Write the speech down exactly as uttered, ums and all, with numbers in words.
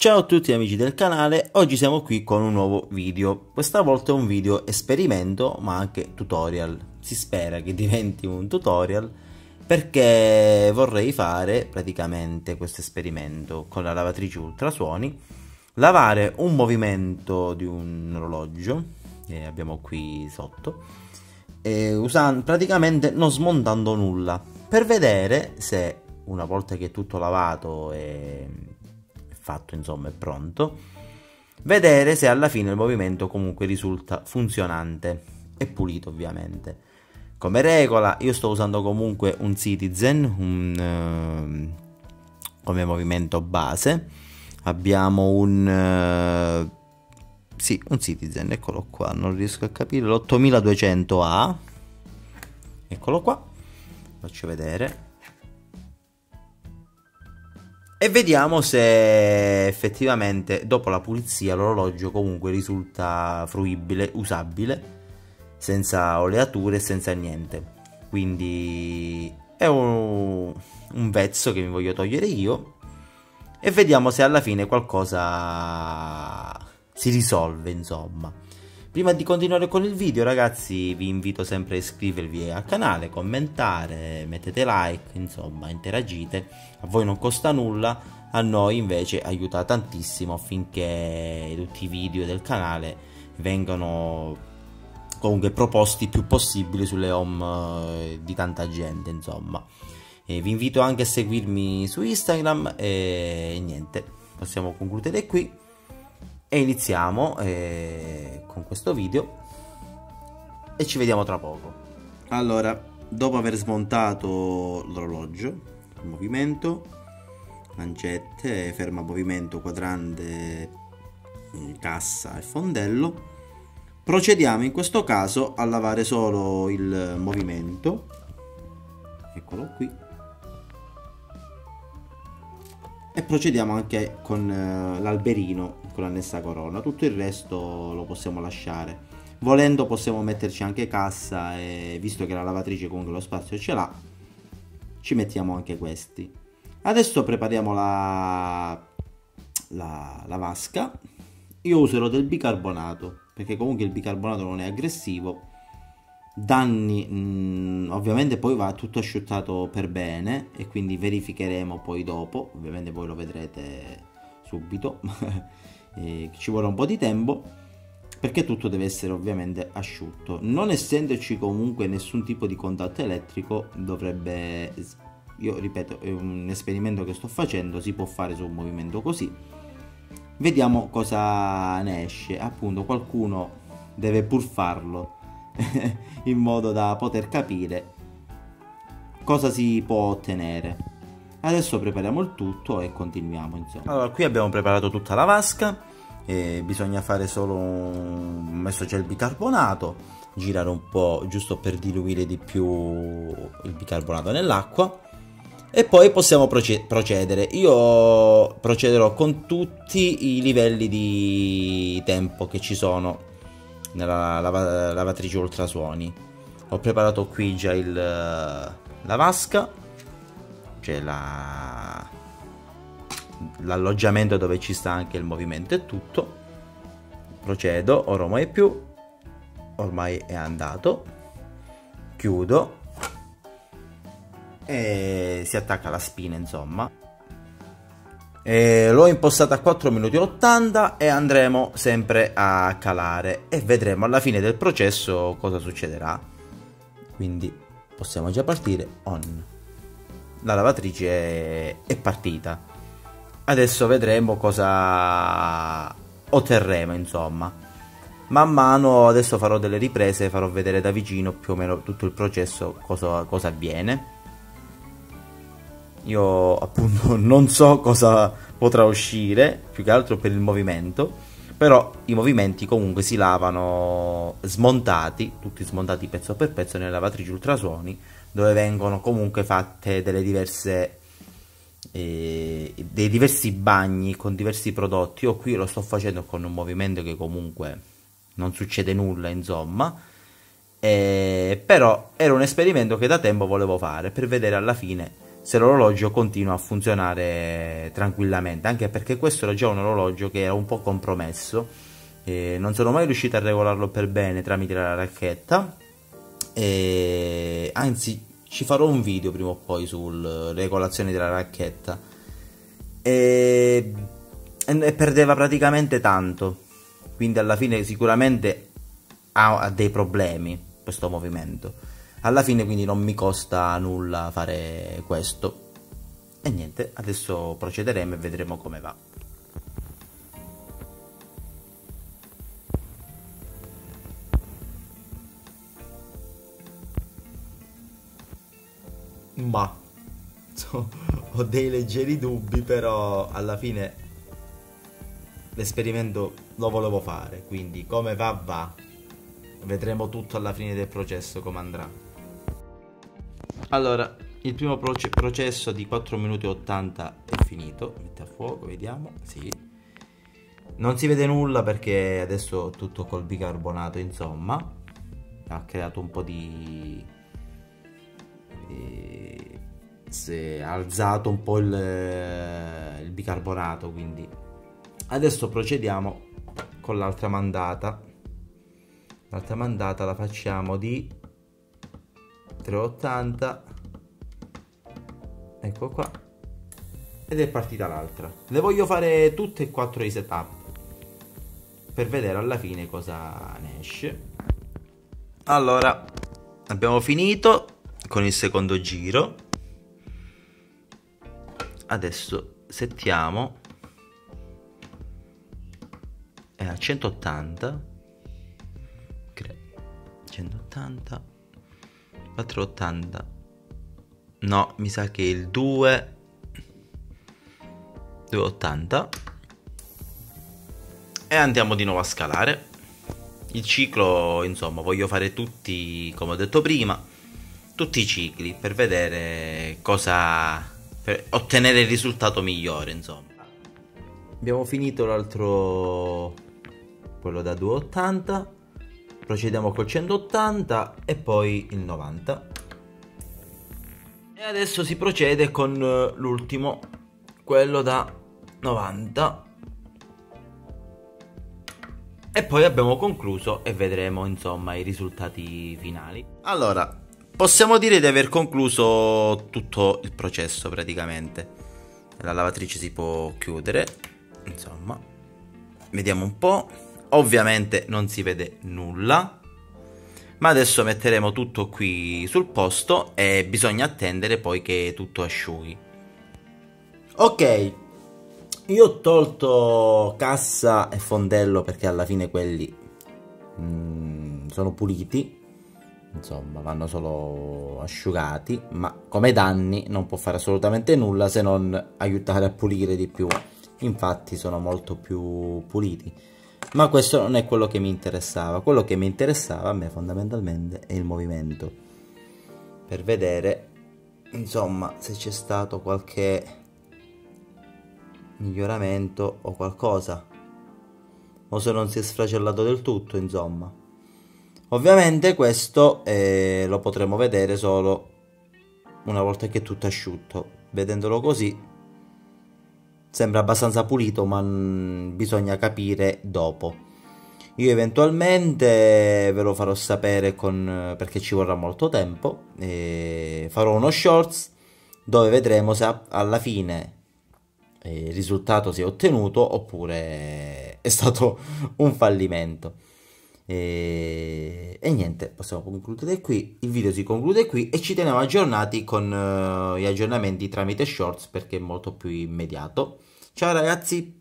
Ciao a tutti amici del canale, oggi siamo qui con un nuovo video. Questa volta è un video esperimento ma anche tutorial, si spera che diventi un tutorial, perché vorrei fare praticamente questo esperimento con la lavatrice ultrasuoni, lavare un movimento di un orologio che abbiamo qui sotto, e usando, praticamente non smontando nulla, per vedere se una volta che è tutto lavato e fatto, insomma è pronto, vedere se alla fine il movimento comunque risulta funzionante e pulito. Ovviamente come regola io sto usando comunque un Citizen un, uh, come movimento base. Abbiamo un uh, sì, un Citizen, eccolo qua, non riesco a capire, l'ottemiladuecento A, eccolo qua, faccio vedere e vediamo se effettivamente dopo la pulizia l'orologio comunque risulta fruibile, usabile, senza oleature, senza niente. Quindi è un, un vezzo che mi voglio togliere io e vediamo se alla fine qualcosa si risolve, insomma. Prima di continuare con il video, ragazzi, vi invito sempre a iscrivervi al canale, commentare, mettete like, insomma interagite, a voi non costa nulla, a noi invece aiuta tantissimo affinché tutti i video del canale vengano comunque proposti più possibile sulle home di tanta gente, insomma. E vi invito anche a seguirmi su Instagram e niente, possiamo concludere qui. E iniziamo eh, con questo video e ci vediamo tra poco. Allora, dopo aver smontato l'orologio, il movimento, lancette, ferma movimento, quadrante, cassa e fondello, procediamo in questo caso a lavare solo il movimento, eccolo qui, e procediamo anche con eh, l'alberino, con l'annessa corona. Tutto il resto lo possiamo lasciare, volendo possiamo metterci anche cassa, e visto che la lavatrice comunque lo spazio ce l'ha, ci mettiamo anche questi. Adesso prepariamo la, la, la vasca. Io userò del bicarbonato, perché comunque il bicarbonato non è aggressivo, danni mh, ovviamente poi va tutto asciuttato per bene e quindi verificheremo poi dopo, ovviamente voi lo vedrete subito e ci vorrà un po' di tempo perché tutto deve essere ovviamente asciutto. Non essendoci comunque nessun tipo di contatto elettrico, dovrebbe, io ripeto, è un esperimento che sto facendo, si può fare su un movimento così, vediamo cosa ne esce. Appunto, qualcuno deve pur farlo in modo da poter capire cosa si può ottenere. Adesso prepariamo il tutto e continuiamo, insomma. Allora, qui abbiamo preparato tutta la vasca e bisogna fare solo un... messo c'è il bicarbonato, girare un po' giusto per diluire di più il bicarbonato nell'acqua e poi possiamo procedere. Io procederò con tutti i livelli di tempo che ci sono nella lav lavatrice ultrasuoni. Ho preparato qui già il, la vasca, cioè l'alloggiamento la, dove ci sta anche il movimento e tutto. Procedo, ormai è più, ormai è andato, chiudo e si attacca la spina, insomma. L'ho impostata a quattro minuti e ottanta e andremo sempre a calare e vedremo alla fine del processo cosa succederà. Quindi possiamo già partire on. La lavatrice è partita. Adesso vedremo cosa otterremo, insomma. Man mano adesso farò delle riprese, farò vedere da vicino più o meno tutto il processo, cosa, cosa avviene. Io appunto non so cosa potrà uscire, più che altro per il movimento, però i movimenti comunque si lavano smontati, tutti smontati pezzo per pezzo nelle lavatrici ultrasuoni, dove vengono comunque fatte delle diverse eh, dei diversi bagni con diversi prodotti. Io qui lo sto facendo con un movimento che comunque non succede nulla, insomma. Eh, però era un esperimento che da tempo volevo fare per vedere alla fine se l'orologio continua a funzionare tranquillamente, anche perché questo era già un orologio che era un po' compromesso, eh, non sono mai riuscito a regolarlo per bene tramite la racchetta, eh, anzi ci farò un video prima o poi sulla regolazione della racchetta, e, e perdeva praticamente tanto, quindi alla fine sicuramente ha, ha dei problemi questo movimento. Alla fine quindi non mi costa nulla fare questo, e niente, adesso procederemo e vedremo come va. Ma ho dei leggeri dubbi, però alla fine l'esperimento lo volevo fare, quindi come va va, vedremo tutto alla fine del processo come andrà. Allora, il primo proce processo di quattro minuti e ottanta è finito. Mette a fuoco, vediamo. Sì. Non si vede nulla perché adesso tutto col bicarbonato, insomma. Ha creato un po' di... Eh, si è alzato un po' il, il bicarbonato, quindi. Adesso procediamo con l'altra mandata. L'altra mandata la facciamo di... trecentottanta, ecco qua, ed è partita l'altra. Le voglio fare tutte e quattro i setup per vedere alla fine cosa ne esce. Allora, abbiamo finito con il secondo giro, adesso settiamo, è a centottanta, centottanta, quattrocentottanta, no, mi sa che il due, duecentottanta, e andiamo di nuovo a scalare il ciclo. Insomma, voglio fare tutti, come ho detto prima, tutti i cicli per vedere cosa, per ottenere il risultato migliore. Insomma, abbiamo finito l'altro, quello da duecentottanta. Procediamo col centottanta e poi il novanta. E adesso si procede con l'ultimo, quello da novanta. E poi abbiamo concluso e vedremo insomma i risultati finali. Allora, possiamo dire di aver concluso tutto il processo praticamente. La lavatrice si può chiudere, insomma. Vediamo un po'. Ovviamente non si vede nulla, ma adesso metteremo tutto qui sul posto e bisogna attendere poi che tutto asciughi. Ok, io ho tolto cassa e fondello perché alla fine quelli mm, sono puliti, insomma vanno solo asciugati, ma come danni non può fare assolutamente nulla se non aiutare a pulire di più. Infatti sono molto più puliti. Ma questo non è quello che mi interessava. Quello che mi interessava a me fondamentalmente è il movimento, per vedere insomma se c'è stato qualche miglioramento o qualcosa, o se non si è sfracellato del tutto, insomma. Ovviamente questo eh, lo potremo vedere solo una volta che è tutto asciutto. Vedendolo così sembra abbastanza pulito, ma bisogna capire dopo. Io eventualmente ve lo farò sapere con, perché ci vorrà molto tempo, e farò uno shorts dove vedremo se alla fine il risultato si è ottenuto oppure è stato un fallimento. E, e niente, possiamo concludere qui. Il video si conclude qui e ci teniamo aggiornati con uh, gli aggiornamenti tramite shorts perché è molto più immediato. Ciao ragazzi!